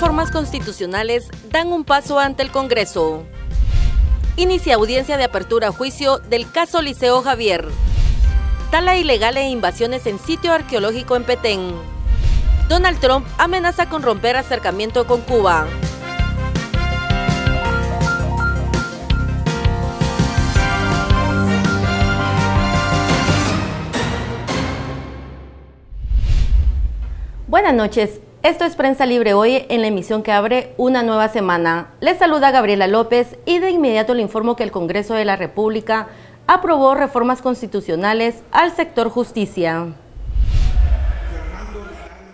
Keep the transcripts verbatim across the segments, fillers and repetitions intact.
Reformas constitucionales dan un paso ante el Congreso. Inicia audiencia de apertura a juicio del caso Liceo Javier. Tala ilegal e invasiones en sitio arqueológico en Petén. Donald Trump amenaza con romper acercamiento con Cuba. Buenas noches, esto es Prensa Libre hoy en la emisión que abre una nueva semana. Les saluda Gabriela López y de inmediato le informo que el Congreso de la República aprobó reformas constitucionales al sector justicia.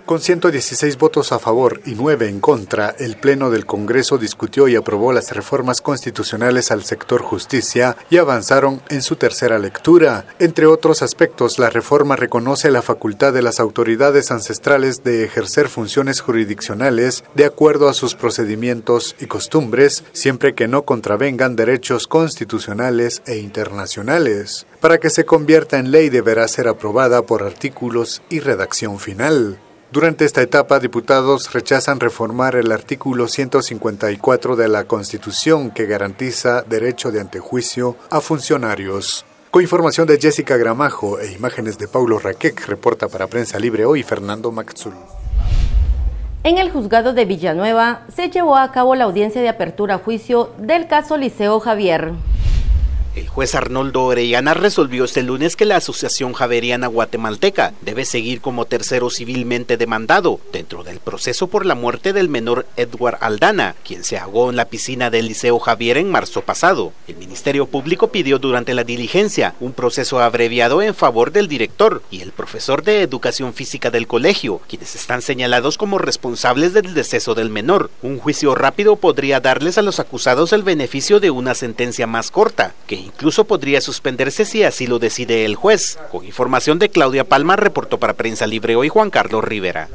Con ciento dieciséis votos a favor y nueve en contra, el Pleno del Congreso discutió y aprobó las reformas constitucionales al sector justicia y avanzaron en su tercera lectura. Entre otros aspectos, la reforma reconoce la facultad de las autoridades ancestrales de ejercer funciones jurisdiccionales de acuerdo a sus procedimientos y costumbres, siempre que no contravengan derechos constitucionales e internacionales. Para que se convierta en ley deberá ser aprobada por artículos y redacción final. Durante esta etapa, diputados rechazan reformar el artículo ciento cincuenta y cuatro de la Constitución que garantiza derecho de antejuicio a funcionarios. Con información de Jessica Gramajo e imágenes de Paulo Raquec, reporta para Prensa Libre hoy Fernando Maxul. En el juzgado de Villanueva se llevó a cabo la audiencia de apertura a juicio del caso Liceo Javier. El juez Arnoldo Orellana resolvió este lunes que la Asociación Javeriana Guatemalteca debe seguir como tercero civilmente demandado dentro del proceso por la muerte del menor Edward Aldana, quien se ahogó en la piscina del Liceo Javier en marzo pasado. El Ministerio Público pidió durante la diligencia un proceso abreviado en favor del director y el profesor de Educación Física del colegio, quienes están señalados como responsables del deceso del menor. Un juicio rápido podría darles a los acusados el beneficio de una sentencia más corta, que incluso podría suspenderse si así lo decide el juez. Con información de Claudia Palma, reportó para Prensa Libre hoy Juan Carlos Rivera.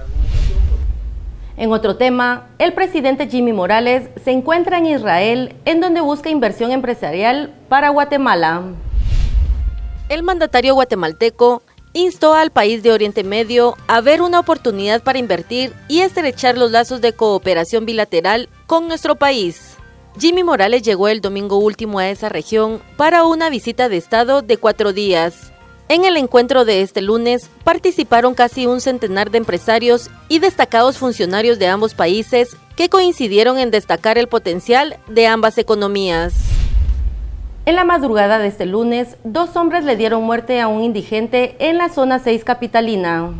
En otro tema, el presidente Jimmy Morales se encuentra en Israel, en donde busca inversión empresarial para Guatemala. El mandatario guatemalteco instó al país de Oriente Medio a ver una oportunidad para invertir y estrechar los lazos de cooperación bilateral con nuestro país. Jimmy Morales llegó el domingo último a esa región para una visita de Estado de cuatro días. En el encuentro de este lunes participaron casi un centenar de empresarios y destacados funcionarios de ambos países que coincidieron en destacar el potencial de ambas economías. En la madrugada de este lunes, dos hombres le dieron muerte a un indigente en la zona seis capitalina.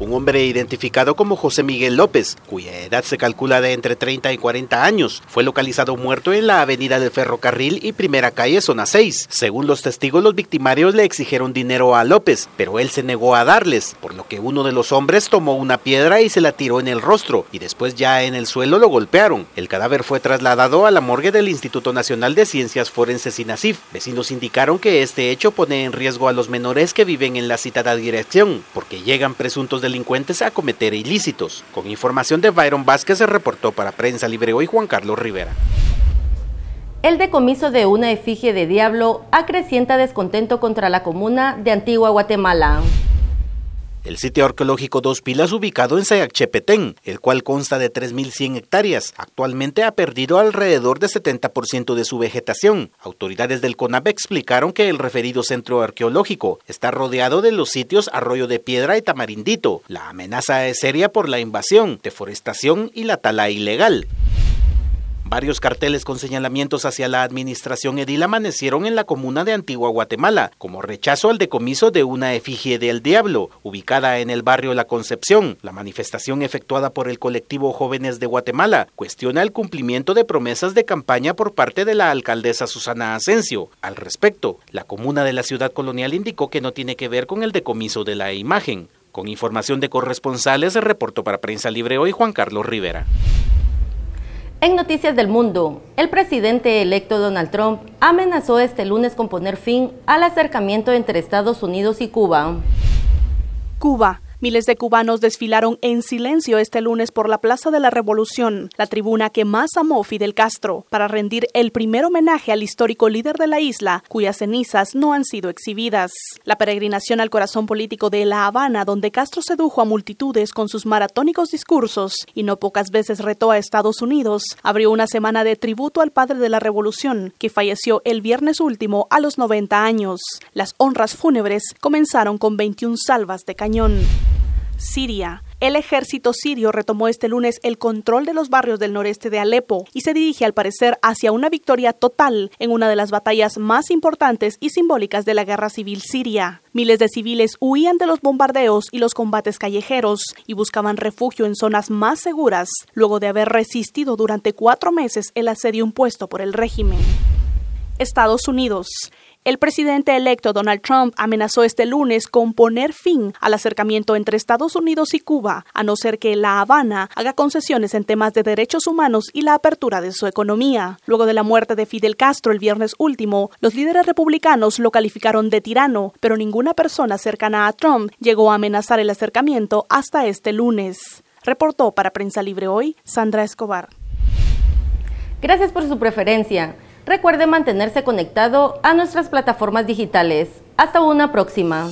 Un hombre identificado como José Miguel López, cuya edad se calcula de entre treinta y cuarenta años, fue localizado muerto en la avenida del Ferrocarril y Primera Calle, zona seis. Según los testigos, los victimarios le exigieron dinero a López, pero él se negó a darles, por lo que uno de los hombres tomó una piedra y se la tiró en el rostro, y después ya en el suelo lo golpearon. El cadáver fue trasladado a la morgue del Instituto Nacional de Ciencias Forenses y NACIF. Vecinos indicaron que este hecho pone en riesgo a los menores que viven en la citada dirección, porque llegan presuntos delincuentes a cometer ilícitos. Con información de Byron Vázquez, se reportó para Prensa Libre hoy Juan Carlos Rivera. El decomiso de una efigie de diablo acrecienta descontento contra la comuna de Antigua Guatemala. El sitio arqueológico Dos Pilas, ubicado en Sayacchepetén, el cual consta de tres mil cien hectáreas, actualmente ha perdido alrededor de setenta por ciento de su vegetación. Autoridades del CONAP explicaron que el referido centro arqueológico está rodeado de los sitios Arroyo de Piedra y Tamarindito. La amenaza es seria por la invasión, deforestación y la tala ilegal. Varios carteles con señalamientos hacia la administración edil amanecieron en la comuna de Antigua Guatemala, como rechazo al decomiso de una efigie del diablo, ubicada en el barrio La Concepción. La manifestación efectuada por el colectivo Jóvenes de Guatemala cuestiona el cumplimiento de promesas de campaña por parte de la alcaldesa Susana Asensio. Al respecto, la comuna de la ciudad colonial indicó que no tiene que ver con el decomiso de la imagen. Con información de corresponsales, reportó para Prensa Libre hoy Juan Carlos Rivera. En Noticias del Mundo, el presidente electo Donald Trump amenazó este lunes con poner fin al acercamiento entre Estados Unidos y Cuba. Cuba, Miles de cubanos desfilaron en silencio este lunes por la Plaza de la Revolución, la tribuna que más amó Fidel Castro, para rendir el primer homenaje al histórico líder de la isla, cuyas cenizas no han sido exhibidas. La peregrinación al corazón político de La Habana, donde Castro sedujo a multitudes con sus maratónicos discursos y no pocas veces retó a Estados Unidos, abrió una semana de tributo al padre de la Revolución, que falleció el viernes último a los noventa años. Las honras fúnebres comenzaron con veintiún salvas de cañón. Siria. El ejército sirio retomó este lunes el control de los barrios del noreste de Alepo y se dirige, al parecer, hacia una victoria total en una de las batallas más importantes y simbólicas de la guerra civil siria. Miles de civiles huían de los bombardeos y los combates callejeros y buscaban refugio en zonas más seguras, luego de haber resistido durante cuatro meses el asedio impuesto por el régimen. Estados Unidos. El presidente electo Donald Trump amenazó este lunes con poner fin al acercamiento entre Estados Unidos y Cuba, a no ser que La Habana haga concesiones en temas de derechos humanos y la apertura de su economía. Luego de la muerte de Fidel Castro el viernes último, los líderes republicanos lo calificaron de tirano, pero ninguna persona cercana a Trump llegó a amenazar el acercamiento hasta este lunes. Reportó para Prensa Libre Hoy, Sandra Escobar. Gracias por su preferencia. Recuerde mantenerse conectado a nuestras plataformas digitales. Hasta una próxima.